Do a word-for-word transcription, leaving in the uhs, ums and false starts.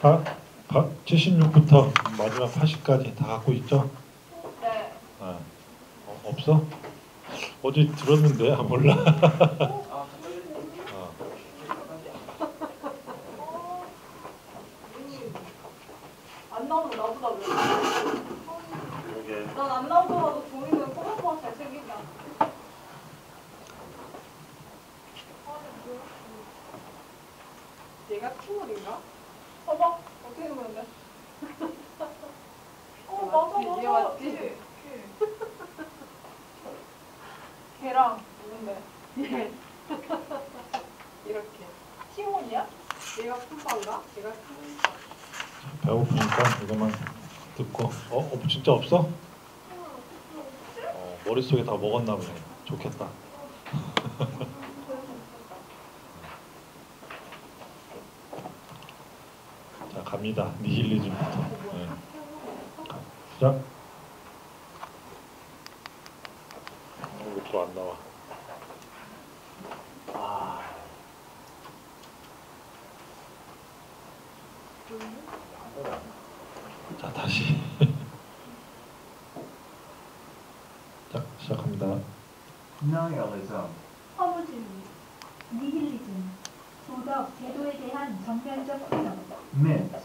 다, 다 칠십육부터 마지막 팔십까지 다 갖고 있죠? 네. 아, 어, 없어? 어제 들었는데, 아, 몰라. 아. 안 나오면 나보다 왜? 난 안 나오더라도 종이는 꼬박꼬박 잘 챙기냐. 얘가 키울인가? 봐봐, 어떻게 보는데? 어, 맞아, 맞아. 얘 왔지? 걔랑 누군데? 얘. 이렇게. 티몬이야? 얘가 푼빵가? 얘가 푼빵. 배고프니까 이거만 듣고. 어? 어 진짜 없어? 어, 머릿속에 다 먹었나 보네. 좋겠다. 자, 갑니다. 니힐리즘부터. 네. 자, 이것도 안 나와. 아. 자, 다시. 자, 시작합니다. 니힐리즘. 허무주의, 니힐리즘, 도덕, 제도에 대한 전면적 부정. myth